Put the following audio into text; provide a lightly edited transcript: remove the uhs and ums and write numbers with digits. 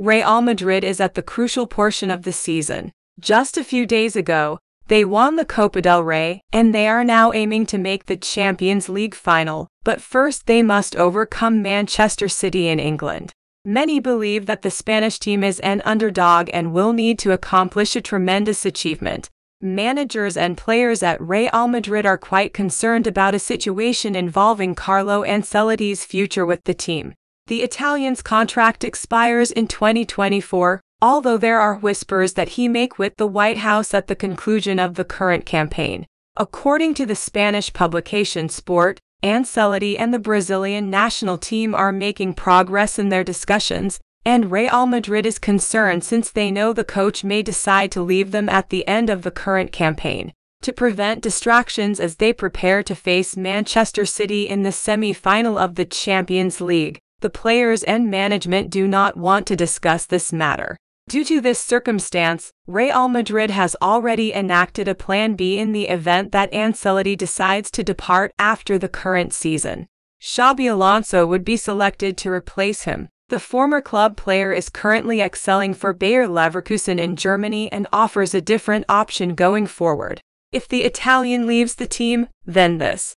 Real Madrid is at the crucial portion of the season. Just a few days ago, they won the Copa del Rey, and they are now aiming to make the Champions League final, but first they must overcome Manchester City in England. Many believe that the Spanish team is an underdog and will need to accomplish a tremendous achievement. Managers and players at Real Madrid are quite concerned about a situation involving Carlo Ancelotti's future with the team. The Italian's contract expires in 2024, although there are whispers that he may quit the White House at the conclusion of the current campaign. According to the Spanish publication Sport, Ancelotti and the Brazilian national team are making progress in their discussions, and Real Madrid is concerned since they know the coach may decide to leave them at the end of the current campaign. To prevent distractions as they prepare to face Manchester City in the semi-final of the Champions League, the players and management do not want to discuss this matter. Due to this circumstance, Real Madrid has already enacted a Plan B in the event that Ancelotti decides to depart after the current season. Xabi Alonso would be selected to replace him. The former club player is currently excelling for Bayer Leverkusen in Germany and offers a different option going forward. If the Italian leaves the team, then this